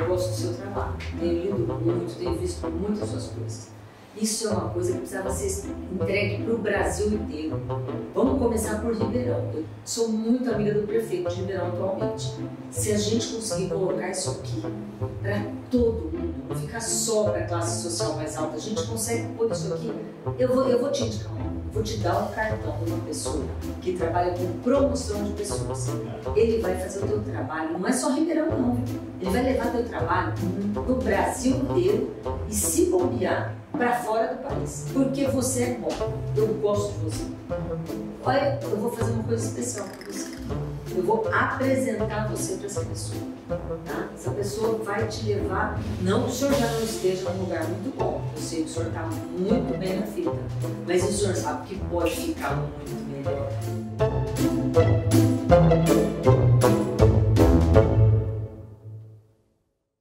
eu gosto do seu trabalho, tenho lido muito, tenho visto muitas suas coisas. Isso é uma coisa que precisava ser entregue para o Brasil inteiro. Vamos começar por Ribeirão. Eu sou muito amiga do prefeito de Ribeirão atualmente. Se a gente conseguir colocar isso aqui para todo mundo, não ficar só para a classe social mais alta, a gente consegue pôr isso aqui. Eu vou te indicar vou te dar um cartão de uma pessoa que trabalha com promoção de pessoas. Ele vai fazer o teu trabalho, não é só Ribeirão não, ele vai levar teu trabalho no Brasil inteiro e se bombear para fora do país, porque você é bom, eu gosto de você. Olha, eu vou fazer uma coisa especial para você, eu vou apresentar você para essa pessoa, tá? Essa pessoa vai te levar, não que o senhor já não esteja num lugar muito bom, eu sei que o senhor está muito bem na fita, mas o senhor sabe que pode ficar muito melhor.